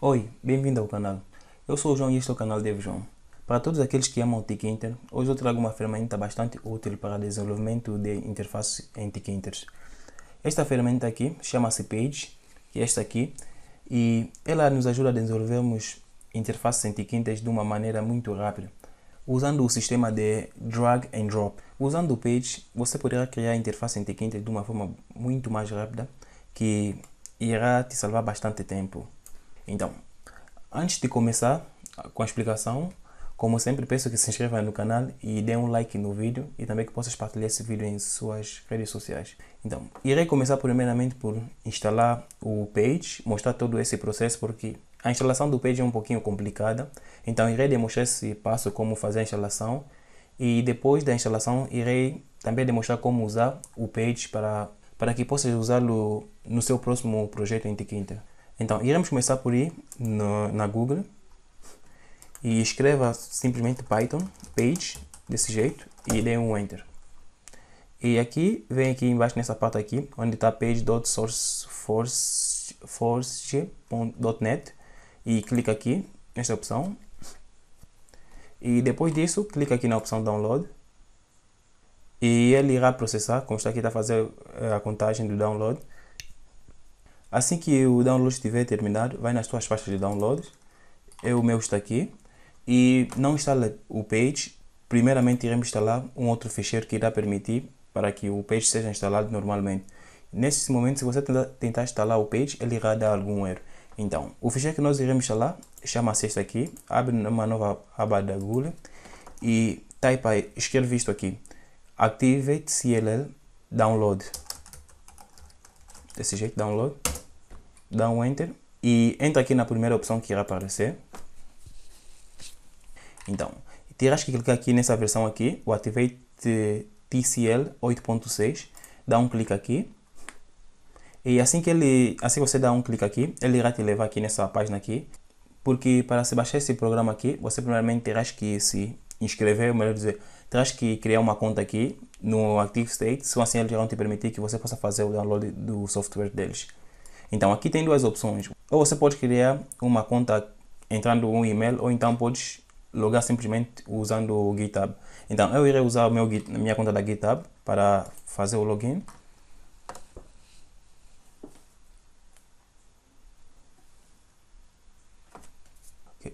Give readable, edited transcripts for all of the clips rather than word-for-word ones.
Oi, bem-vindo ao canal. Eu sou o João e este é o canal Dev João. Para todos aqueles que amam o Tkinter, hoje eu trago uma ferramenta bastante útil para desenvolvimento de interfaces em Tkinter. Esta ferramenta aqui chama-se Page, que é esta aqui, e ela nos ajuda a desenvolvermos interfaces em Tkinter de uma maneira muito rápida, usando o sistema de drag and drop. Usando o Page, você poderá criar interface em Tkinter de uma forma muito mais rápida, que irá te salvar bastante tempo. Então, antes de começar com a explicação, como sempre peço que se inscreva no canal e dê um like no vídeo e também que possas partilhar esse vídeo em suas redes sociais. Então, irei começar primeiramente por instalar o Page, mostrar todo esse processo porque a instalação do Page é um pouquinho complicada. Então, irei demonstrar esse passo, como fazer a instalação, e depois da instalação irei também demonstrar como usar o Page para que possas usá-lo no seu próximo projeto em Tkinter. Então, iremos começar por ir na Google e escreva simplesmente Python, Page, desse jeito, e dê um Enter. E aqui, vem aqui embaixo nessa parte aqui, onde está page.sourceforge.net e clica aqui, nesta opção. E depois disso, clica aqui na opção Download. E ele irá processar, como está aqui, está a fazer a contagem do download. Assim que o download estiver terminado, vai nas tuas pastas de downloads. O meu está aqui. E não instala o Page. Primeiramente iremos instalar um outro ficheiro que irá permitir para que o Page seja instalado normalmente. Nesse momento, se você tentar instalar o Page, ele irá dar algum erro. Então, o ficheiro que nós iremos instalar, chama-se este aqui. Abre uma nova aba da Google e type aí, escreve isto aqui. Activate TCL Download. Desse jeito, Download. Dá um Enter e entra aqui na primeira opção que irá aparecer. Então, terás que clicar aqui nessa versão aqui, o Activate TCL 8.6. Dá um clique aqui. E assim que você dá um clique aqui, ele irá te levar aqui nessa página aqui. Porque para se baixar esse programa aqui, você primeiramente terás que se inscrever, ou melhor dizer, terás que criar uma conta aqui no ActiveState, só assim eles vão te permitir que você possa fazer o download do software deles. Então aqui tem duas opções, ou você pode criar uma conta entrando um e-mail, ou então podes logar simplesmente usando o GitHub. Então eu irei usar a minha conta da GitHub para fazer o login.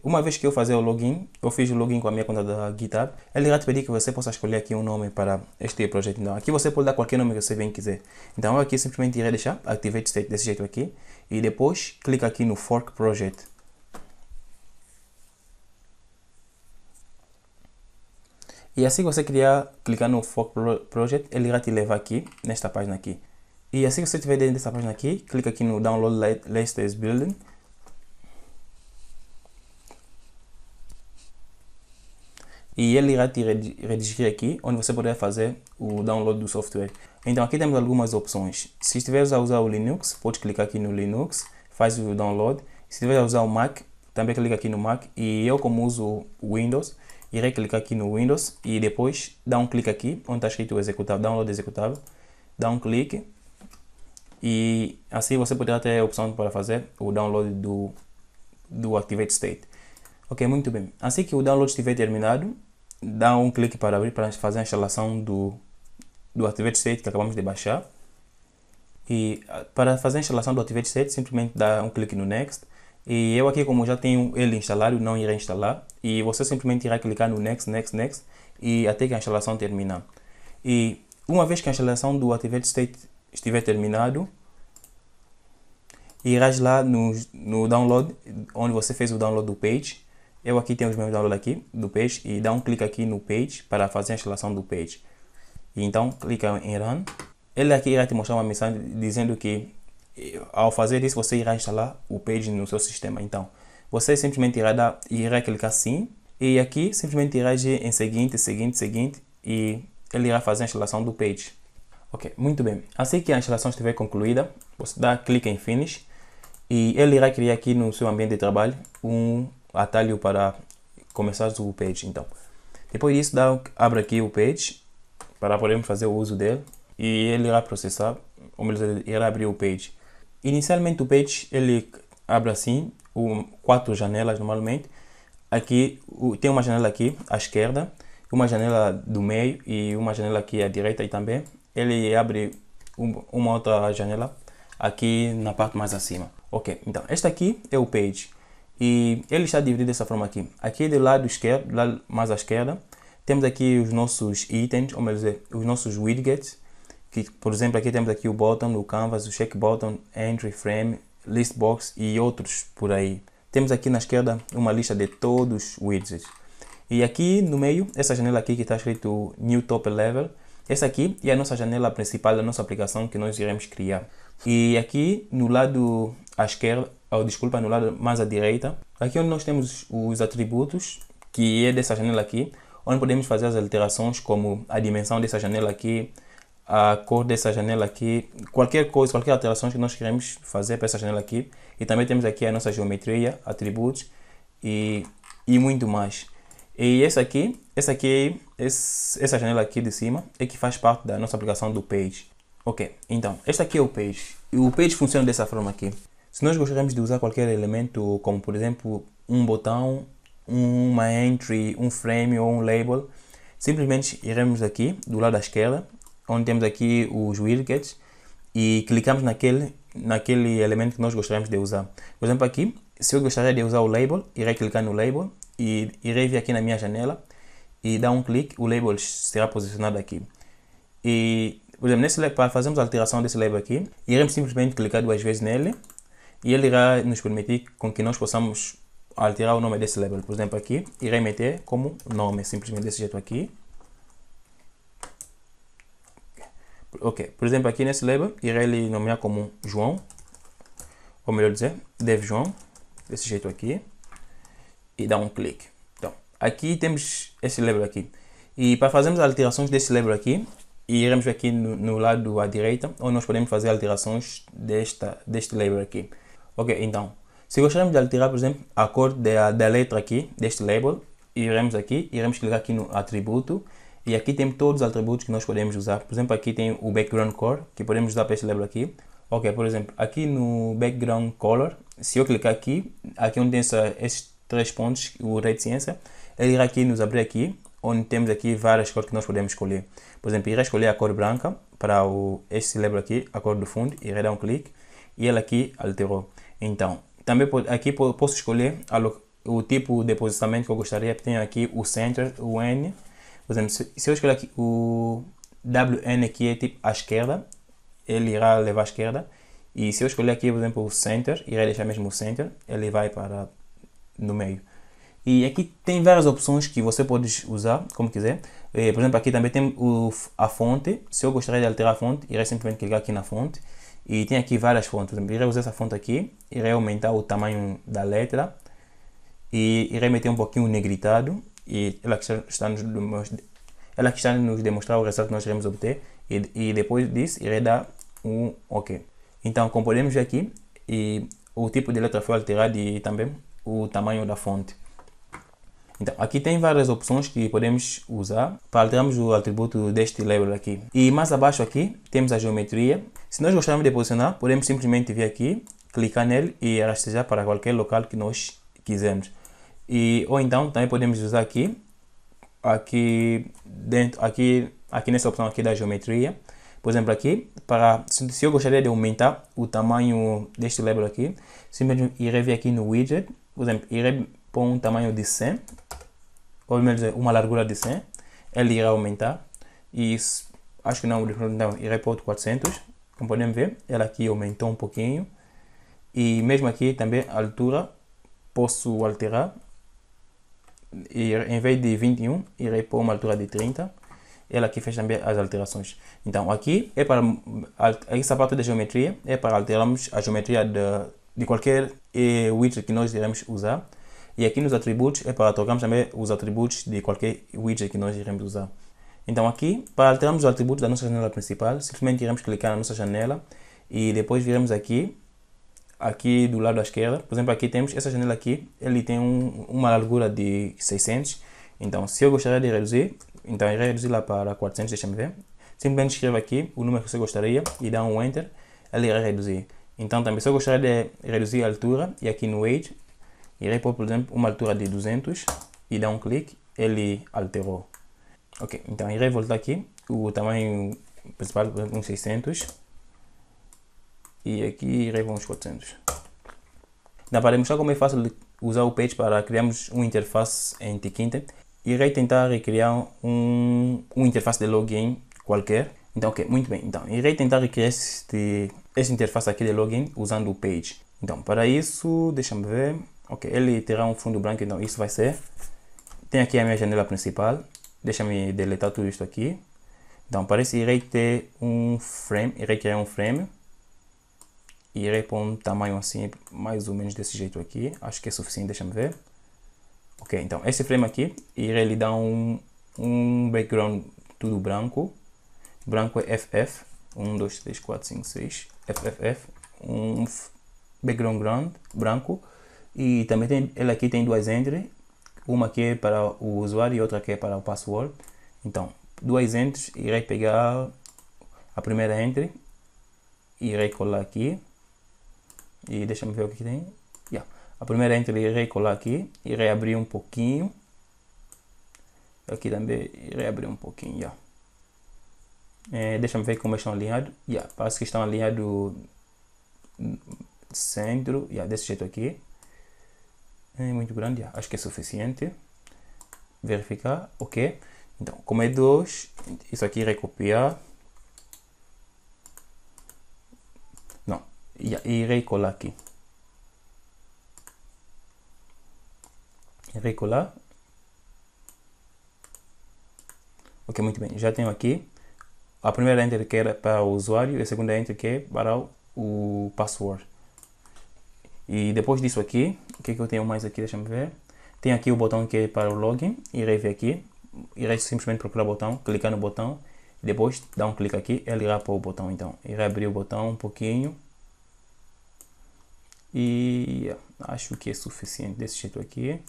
Uma vez que eu fazer o login, eu fiz o login com a minha conta da GitHub, ele irá te pedir que você possa escolher aqui um nome para este projeto. Então, aqui você pode dar qualquer nome que você bem quiser. Então, eu aqui simplesmente irei deixar Activate State desse jeito aqui. E depois, clica aqui no Fork Project. E assim que você clicar no Fork Project, ele irá te levar aqui, nesta página aqui. E assim que você estiver dentro dessa página aqui, clica aqui no Download Latest Building. E ele irá te redigir aqui, onde você poderá fazer o download do software. Então aqui temos algumas opções. Se estiveres a usar o Linux, pode clicar aqui no Linux, faz o download. Se estiveres a usar o Mac, também clica aqui no Mac. E eu, como uso o Windows, irei clicar aqui no Windows e depois dá um clique aqui, onde está escrito executável, download executável. Dá um clique e assim você poderá ter a opção para fazer o download do Activate State. Ok, muito bem. Assim que o download estiver terminado, dá um clique para abrir para fazer a instalação do Activate State que acabamos de baixar. E para fazer a instalação do Activate State, simplesmente dá um clique no Next. E eu aqui, como já tenho ele instalado, não irei instalar. E você simplesmente irá clicar no Next, Next, Next e até que a instalação terminar. E uma vez que a instalação do Activate State estiver terminado, irás lá no Download, onde você fez o download do Page. Eu aqui tenho os meus downloads aqui do Page e dá um clique aqui no Page para fazer a instalação do Page. E então clica em Run. Ele aqui irá te mostrar uma mensagem dizendo que ao fazer isso você irá instalar o Page no seu sistema. Então você simplesmente irá clicar sim e aqui simplesmente irá ir em seguinte, seguinte, seguinte e ele irá fazer a instalação do Page. Ok, muito bem. Assim que a instalação estiver concluída, você dá clique em Finish e ele irá criar aqui no seu ambiente de trabalho um atalho para começar o Page. Então, depois disso, abre aqui o Page para podermos fazer o uso dele e ele irá processar, ou melhor, irá abrir o Page. Inicialmente o Page ele abre assim, quatro janelas normalmente. Aqui tem uma janela aqui à esquerda, uma janela do meio e uma janela aqui à direita, e também ele abre uma outra janela aqui na parte mais acima. Ok, então este aqui é o Page e ele está dividido dessa forma aqui. Aqui do lado esquerdo, do lado mais à esquerda, temos aqui os nossos itens, ou melhor dizer, os nossos widgets, que por exemplo aqui temos aqui o button, o canvas, o check button, entry frame, list box e outros por aí. Temos aqui na esquerda uma lista de todos os widgets. E aqui no meio, essa janela aqui que está escrito New Top Level, essa aqui é a nossa janela principal da nossa aplicação que nós iremos criar. E aqui no lado à esquerda, ou desculpa, no lado mais à direita, aqui onde nós temos os atributos, que é dessa janela aqui, onde podemos fazer as alterações como a dimensão dessa janela aqui, a cor dessa janela aqui, qualquer coisa, qualquer alteração que nós queremos fazer para essa janela aqui. E também temos aqui a nossa geometria, atributos e muito mais. E essa janela aqui de cima é que faz parte da nossa aplicação do Page. Ok, então, este aqui é o Page. E o Page funciona dessa forma aqui. Se nós gostaríamos de usar qualquer elemento, como por exemplo, um botão, uma entry, um frame ou um label, simplesmente iremos aqui, do lado à esquerda, onde temos aqui os widgets, e clicamos naquele elemento que nós gostaríamos de usar. Por exemplo, aqui, se eu gostaria de usar o label, irei clicar no label, e irei vir aqui na minha janela e dar um clique, o label será posicionado aqui. E, por exemplo, nesse label, para fazermos a alteração desse label aqui, iremos simplesmente clicar duas vezes nele e ele irá nos permitir com que nós possamos alterar o nome desse label. Por exemplo, aqui, irei meter como nome, simplesmente desse jeito aqui. Ok, por exemplo, aqui nesse label, irei lhe nomear como João, ou melhor dizer, Dev João, desse jeito aqui. E dá um clique. Então, aqui temos esse label aqui. E para fazermos alterações desse label aqui, iremos aqui no lado à direita, onde nós podemos fazer alterações deste label aqui. Ok, então, se gostaríamos de alterar, por exemplo, a cor da letra aqui, deste label, iremos aqui, iremos clicar aqui no atributo. E aqui tem todos os atributos que nós podemos usar. Por exemplo, aqui tem o background color, que podemos usar para este label aqui. Ok, por exemplo, aqui no background color, se eu clicar aqui onde tem esse três pontos, o rei de ciência, ele irá aqui nos abrir aqui, onde temos aqui várias cores que nós podemos escolher. Por exemplo, irá escolher a cor branca para esse label aqui, a cor do fundo, irá dar um clique e ela aqui alterou. Então, também aqui posso escolher o tipo de posicionamento que eu gostaria. Tenho aqui o center, o N. Por exemplo, se eu escolher aqui o WN, que é tipo à esquerda, ele irá levar à esquerda. E se eu escolher aqui, por exemplo, o center, irá deixar mesmo o center, ele vai para no meio. E aqui tem várias opções que você pode usar como quiser. Por exemplo, aqui também tem a fonte. Se eu gostaria de alterar a fonte, irei simplesmente clicar aqui na fonte. E tem aqui várias fontes. Irei usar essa fonte aqui, irei aumentar o tamanho da letra e irei meter um pouquinho negritado. E ela que está nos demonstrar o resultado que nós iremos obter. E depois disso, irei dar um OK. Então, como podemos ver aqui, o tipo de letra foi alterado e também o tamanho da fonte. Então, aqui tem várias opções que podemos usar para alterarmos o atributo deste label aqui. E mais abaixo aqui temos a geometria. Se nós gostarmos de posicionar, podemos simplesmente vir aqui, clicar nele e arrastar para qualquer local que nós quisermos. Ou então também podemos usar aqui nessa opção aqui da geometria. Por exemplo, aqui, se eu gostaria de aumentar o tamanho deste label aqui, simplesmente irei vir aqui no widget. Por exemplo, irei pôr um tamanho de 100, ou melhor dizer, uma largura de 100, ele irá aumentar. E acho que não, irei pôr 400, como podemos ver, ela aqui aumentou um pouquinho. E mesmo aqui também a altura, posso alterar. E em vez de 21, irei pôr uma altura de 30, ela aqui fez também as alterações. Então aqui, essa parte da geometria é para alterarmos a geometria de qualquer widget que nós iremos usar. E aqui nos atributos é para trocarmos também os atributos de qualquer widget que nós iremos usar. Então aqui, para alterarmos os atributos da nossa janela principal, simplesmente iremos clicar na nossa janela e depois viremos aqui do lado à esquerda. Por exemplo, aqui temos essa janela aqui, ele tem uma largura de 600. Então, se eu gostaria de reduzir, então irei reduzir lá para 400, deixa-me ver. Simplesmente escreva aqui o número que você gostaria e dá um Enter, ele irá reduzir. Então também se eu gostaria de reduzir a altura, e aqui no Age, irei pôr, por exemplo, uma altura de 200 e dar um clique, ele alterou. Ok, então irei voltar aqui, o tamanho principal, por exemplo, uns 600 e aqui irei para uns 400. Então, para mostrar como é fácil de usar o Page para criarmos uma interface em Tkinter, irei tentar recriar uma interface de login qualquer. Então, ok, muito bem. Então, irei tentar recriar esta interface aqui de login usando o Page. Então, para isso, deixa-me ver. Ok, ele terá um fundo branco, então isso vai ser. Tem aqui a minha janela principal. Deixa-me deletar tudo isto aqui. Então, para isso, irei ter um frame, irei criar um frame. E irei pôr um tamanho assim, mais ou menos desse jeito aqui. Acho que é suficiente, deixa-me ver. Ok, então, esse frame aqui, irei lhe dar um background tudo branco. Branco é FF, 1, 2, 3, 4, 5, 6, FFF, um background branco. E também tem, ele aqui tem duas entries, uma que é para o usuário e outra que é para o password. Então, duas entries, irei pegar a primeira entry, irei colar aqui. E deixa-me ver o que tem. Yeah. A primeira entry irei colar aqui, irei abrir um pouquinho. Aqui também irei abrir um pouquinho. Yeah. Deixa-me ver como estão alinhados. Yeah, parece que estão alinhados centro. Yeah, desse jeito aqui. É muito grande. Yeah. Acho que é suficiente. Verificar. Ok. Então, como é 2, isso aqui irei copiar. Não. Yeah, irei colar aqui. Irei colar. Ok, muito bem. Já tenho aqui. A primeira entry que era para o usuário e a segunda entry que é para o password. E depois disso aqui, o que eu tenho mais aqui? Deixa-me ver. Tem aqui o botão que é para o login. Irei ver aqui. Irei simplesmente procurar o botão, clicar no botão. E depois dar um clique aqui, ele irá para o botão. Então, irei abrir o botão um pouquinho. E acho que é suficiente desse jeito aqui.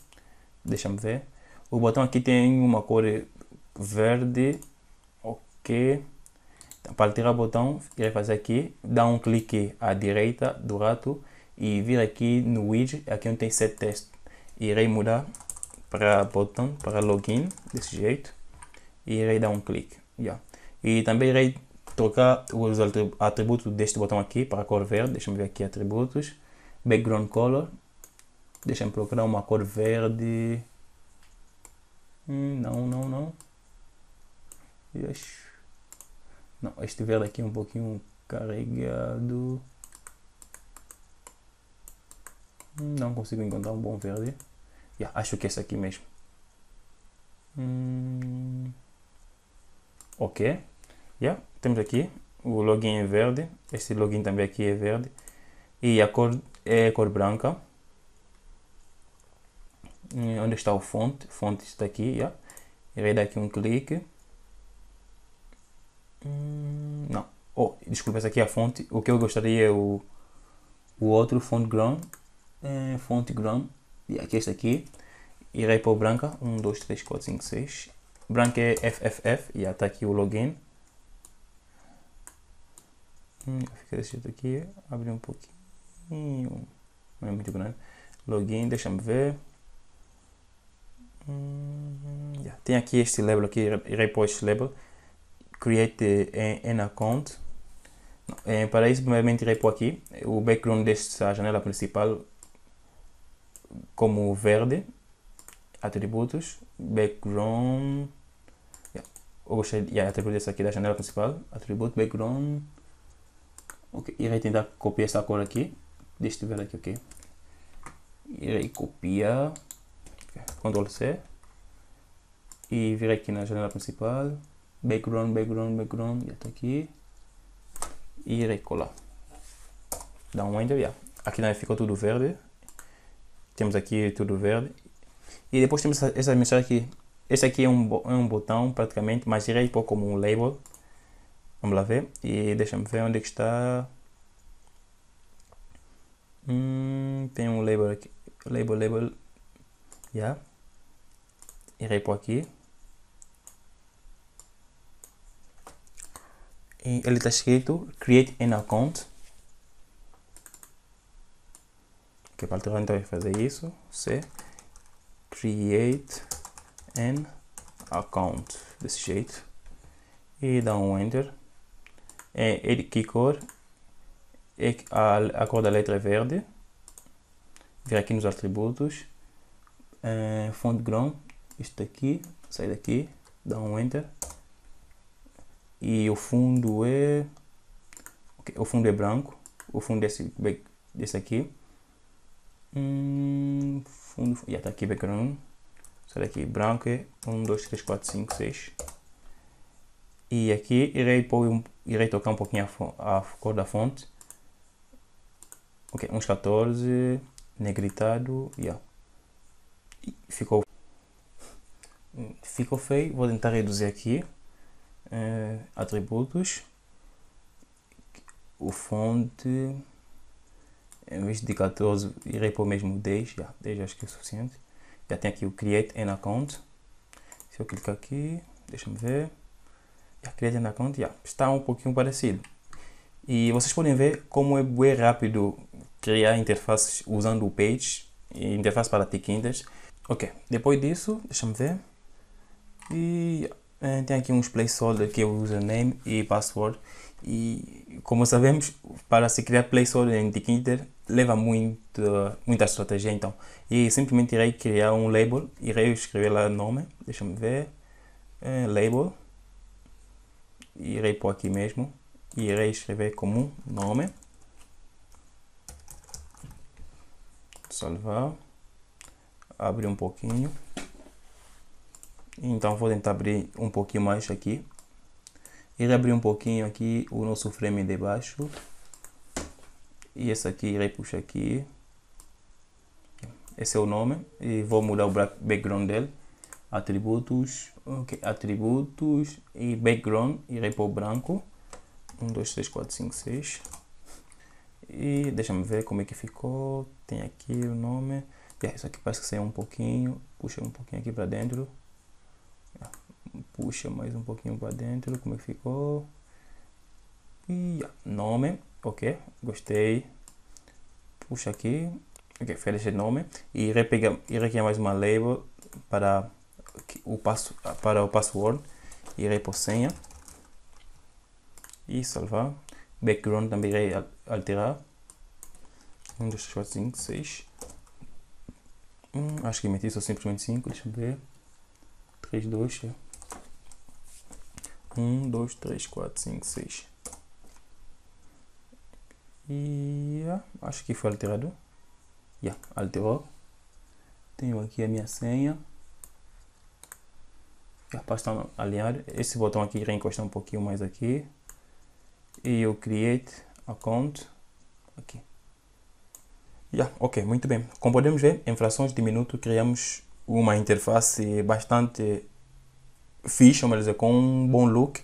Deixa-me ver. O botão aqui tem uma cor verde. Ok. Para tirar o botão, irei fazer aqui, dar um clique à direita do rato e vir aqui no widget, aqui onde tem set text. Irei mudar para botão, para login, desse jeito. E irei dar um clique. Yeah. E também irei trocar os atributos deste botão aqui para a cor verde. Deixa-me ver aqui atributos. Background color. Deixa-me procurar uma cor verde. Não. Yes. Não, este verde aqui é um pouquinho carregado. Não consigo encontrar um bom verde. Yeah, acho que é esse aqui mesmo. Ok. Yeah, temos aqui o login é verde. Este login também aqui é verde. E a cor é a cor branca. Onde está o font? O font está aqui. Yeah. Irei dar aqui um clique. Não. Oh, desculpa, essa aqui é a fonte. O que eu gostaria é o outro font ground. E aqui este aqui. Irei pôr branca. 1, 2, 3, 4, 5, 6. Branca é FFF. E está aqui o login. Fica desse jeito aqui. Abrir um pouquinho. Não é muito grande. Login, deixa-me ver. Tem aqui este label aqui. Irei pôr este label. Create an account. Para isso, primeiramente irei pôr aqui o background desta janela principal como verde, atributos, background. Eu gostei de atributos dessa aqui da janela principal, atributo, background. Ok, irei tentar copiar esta cor aqui, deste verde aqui, ok. Irei copiar, Ctrl C, e virei aqui na janela principal. Background, já está aqui. E irei colar. Dá um enter, yeah. Aqui também ficou tudo verde. Temos aqui tudo verde. E depois temos essa mensagem aqui. Esse aqui é um botão praticamente, mas irei pôr como um label. Vamos lá ver. E deixa-me ver onde é que está. Tem um label aqui. Label. Yeah. Irei pôr aqui. E ele está escrito Create an Account. que a parte do então é fazer isso, c create an account, desse jeito, e dá um enter. É de que cor? É a cor da letra verde. Vir aqui nos atributos, foreground, isto daqui, sai daqui, dá um enter, e o fundo é okay, o fundo é branco, o fundo desse aqui, fundo, já está aqui background, sai daqui, branco é 1, 2, 3, 4, 5, 6, e aqui irei tocar um pouquinho a cor da fonte, ok, uns 14, negritado, yeah. Ficou feio, vou tentar reduzir aqui, atributos, o fonte, em vez de 14, irei por mesmo 10, yeah, 10 acho que é suficiente, já tem aqui o Create an Account, se eu clicar aqui, deixa-me ver, yeah, Create an Account, yeah, está um pouquinho parecido, e vocês podem ver como é bem rápido criar interfaces usando o Page, interface para Tkinter. Ok, depois disso, deixa-me ver, e tem aqui uns placeholder que é o username e password, e como sabemos, para se criar placeholder em Tkinter leva muita estratégia, então, e simplesmente irei criar um label, irei escrever lá o nome, deixa-me ver, label, irei pôr aqui mesmo, e irei escrever como nome, salvar, abrir um pouquinho, então vou tentar abrir um pouquinho mais aqui, irei abrir um pouquinho aqui o nosso frame de baixo, e esse aqui irei puxar aqui, esse é o nome, e vou mudar o background dele, atributos, ok, atributos e background, irei pôr branco, 1, 2, 3, 4, 5, 6, e deixa-me ver como é que ficou, tem aqui o nome, yeah, isso aqui parece que saiu um pouquinho, puxa um pouquinho aqui para dentro, yeah, puxa mais um pouquinho para dentro, como é que ficou, e yeah, nome, ok, gostei, puxa aqui, ok, fecha o nome, e irei criar mais uma label para o password, irei por senha, e salvar, background também irei alterar, 1, 2, 3, 4, 5, 6, acho que meti só simplesmente 5, deixa eu ver, 3, 2, 1, 2, 3, 4, 5, 6, e yeah, acho que foi alterado, yeah, alterou, tenho aqui a minha senha, a pasta está alinhada, esse botão aqui irei encostar um pouquinho mais aqui, e eu create account aqui. Yeah, ok, muito bem. Como podemos ver, em frações de minuto criamos uma interface bastante fixe, mas com um bom look,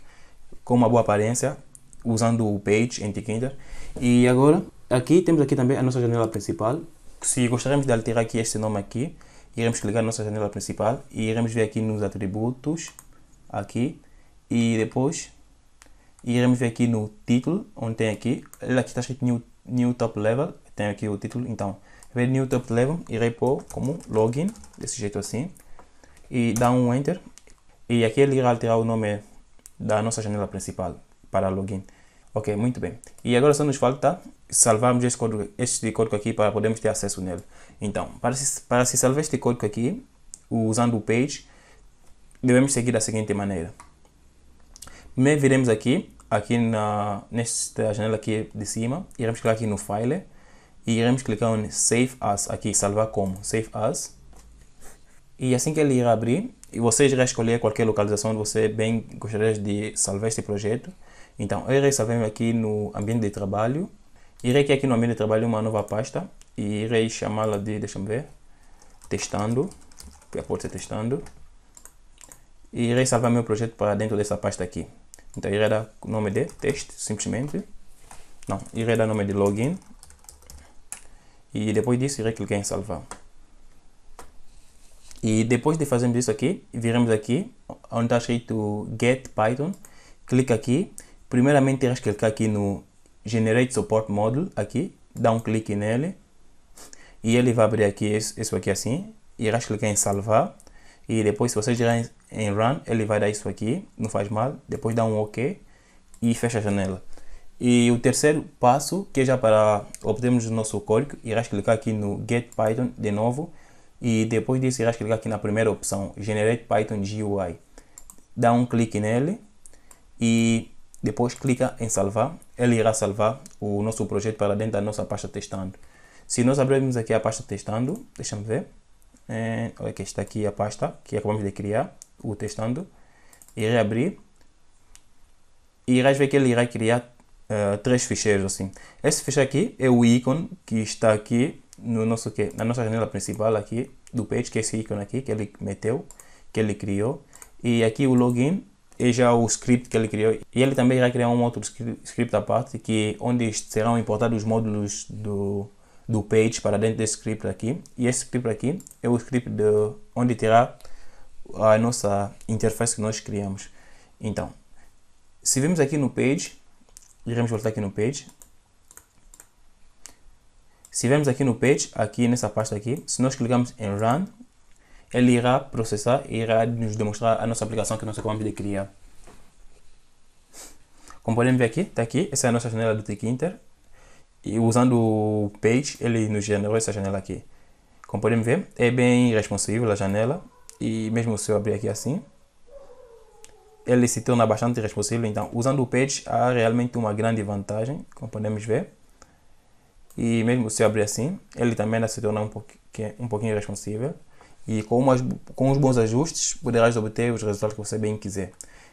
com uma boa aparência, usando o Page em Tkinter. E agora, aqui temos aqui também a nossa janela principal. Se gostaríamos de alterar aqui este nome aqui, iremos clicar na nossa janela principal e iremos ver aqui nos atributos, aqui, e depois iremos ver aqui no título, onde tem aqui, aqui está escrito new top level, tem aqui o título, então, ver new top level, irei pôr como login, desse jeito assim, e dá um enter, e aqui ele irá alterar o nome da nossa janela principal, para login. Ok, muito bem, e agora só nos falta salvarmos este código aqui, para podermos ter acesso nele. Então, para se salvar este código aqui, usando o Page, devemos seguir da seguinte maneira. Primeiro viremos aqui nesta janela aqui de cima, iremos clicar aqui no File e iremos clicar em Save As, aqui, salvar como, Save As. E assim que ele irá abrir, vocês irão escolher qualquer localização onde você bem gostaria de salvar este projeto. Então, eu irei salvar aqui no ambiente de trabalho, irei criar aqui no ambiente de trabalho uma nova pasta e irei chamá-la de, deixa-me ver, testando, que pode ser testando. E irei salvar meu projeto para dentro dessa pasta aqui. Então, irei dar o nome de teste, simplesmente. Não, irei dar o nome de login. E depois disso, irei clicar em salvar. E depois de fazermos isso aqui, viremos aqui, onde está escrito Get Python. Clica aqui. Primeiramente, irás clicar aqui no Generate Support Module, aqui. Dá um clique nele. e ele vai abrir aqui isso aqui assim, irá clicar em salvar e depois se você girar em run, ele vai dar isso aqui, não faz mal, depois dá um ok e fecha a janela. E o terceiro passo, que é já para obtermos o nosso código, irás clicar aqui no Get Python de novo e depois disso irás clicar aqui na primeira opção, Generate Python GUI. Dá um clique nele e depois clica em salvar, ele irá salvar o nosso projeto para dentro da nossa pasta testando. Se nós abrirmos aqui a pasta testando, deixa-me ver, aqui está aqui a pasta que acabamos de criar, o testando, e reabrir, e irás ver que ele irá criar três ficheiros assim. Esse ficheiro aqui é o ícone que está aqui no nosso, na nossa janela principal aqui do Page, que é esse ícone aqui que ele meteu, que ele criou. E aqui o login é já o script que ele criou. E ele também irá criar um outro script à parte, que onde serão importados os módulos do Page para dentro desse script aqui. E esse script aqui é o script onde terá a nossa interface que nós criamos. Então, se vimos aqui no Page, iremos voltar aqui no Page. Se vemos aqui no Page, aqui nessa pasta aqui, se nós clicarmos em Run, ele irá processar e irá nos demonstrar a nossa aplicação que nós acabamos de criar. Como podemos ver aqui, está aqui, essa é a nossa janela do Tkinter. E usando o Page, ele nos generou essa janela aqui. Como podemos ver, é bem responsivo a janela. E mesmo se eu abrir aqui assim, ele se torna bastante responsivo. Então, usando o Page, há realmente uma grande vantagem, como podemos ver. E mesmo se eu abrir assim, ele também se torna um pouquinho responsivo. E com os bons ajustes, poderás obter os resultados que você bem quiser.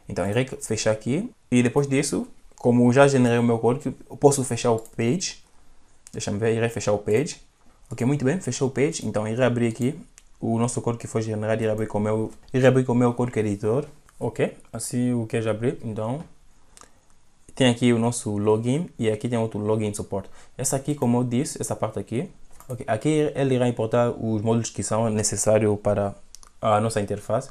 Então, irei fechar aqui. E depois disso, como já generei o meu código, eu posso fechar o Page. Deixa-me ver, irei fechar o Page. Ok, muito bem, fechou o Page. Então, irei abrir aqui o nosso código que foi generado e irei abrir com o meu código editor. Ok, assim o que já abri, então tem aqui o nosso login e aqui tem outro login support. Essa aqui, como eu disse, essa parte aqui, okay, aqui ele irá importar os módulos que são necessários para a nossa interface.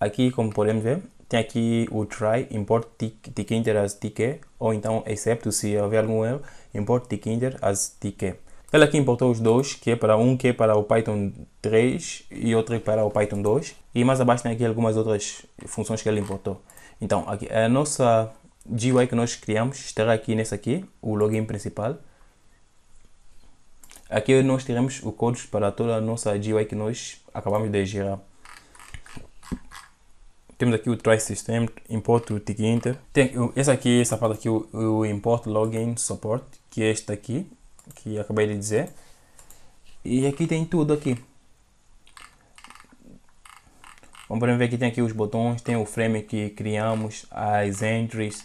Aqui, como podemos ver, tem aqui o try, import Tkinter as tk, ou então, except se houver algum erro, import Tkinter as tk. Ele aqui importou os dois, que é para um que é para o Python 3 e outro é para o Python 2. E mais abaixo tem aqui algumas outras funções que ele importou. Então, aqui, a nossa GUI que nós criamos estará aqui nessa aqui, o login principal. Aqui nós teremos o código para toda a nossa GUI que nós acabamos de gerar. Temos aqui o try system, import o Tkinter. Tem essa parte aqui, o import login support, que é esta aqui, que acabei de dizer, e aqui tem tudo aqui. Vamos ver que tem aqui os botões, tem o frame que criamos, as entries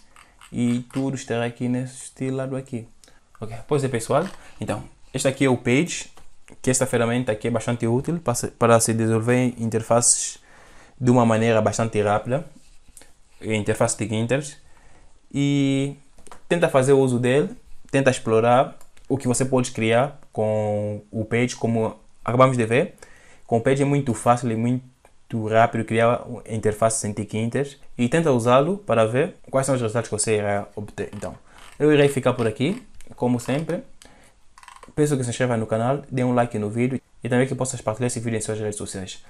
e tudo estará aqui neste lado aqui. Ok, pois é pessoal, então este aqui é o Page, que esta ferramenta aqui é bastante útil para se desenvolver interfaces de uma maneira bastante rápida, interface Tkinter, e tenta fazer uso dele, tenta explorar o que você pode criar com o Page, como acabamos de ver. Com o Page é muito fácil e muito rápido criar interfaces em Tkinter, e tenta usá-lo para ver quais são os resultados que você irá obter. Então, eu irei ficar por aqui, como sempre. Peço que se inscreva no canal, dê um like no vídeo e também que possas partilhar esse vídeo em suas redes sociais.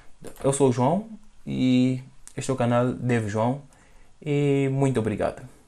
Eu sou o João e este é o canal Dev João, e muito obrigado.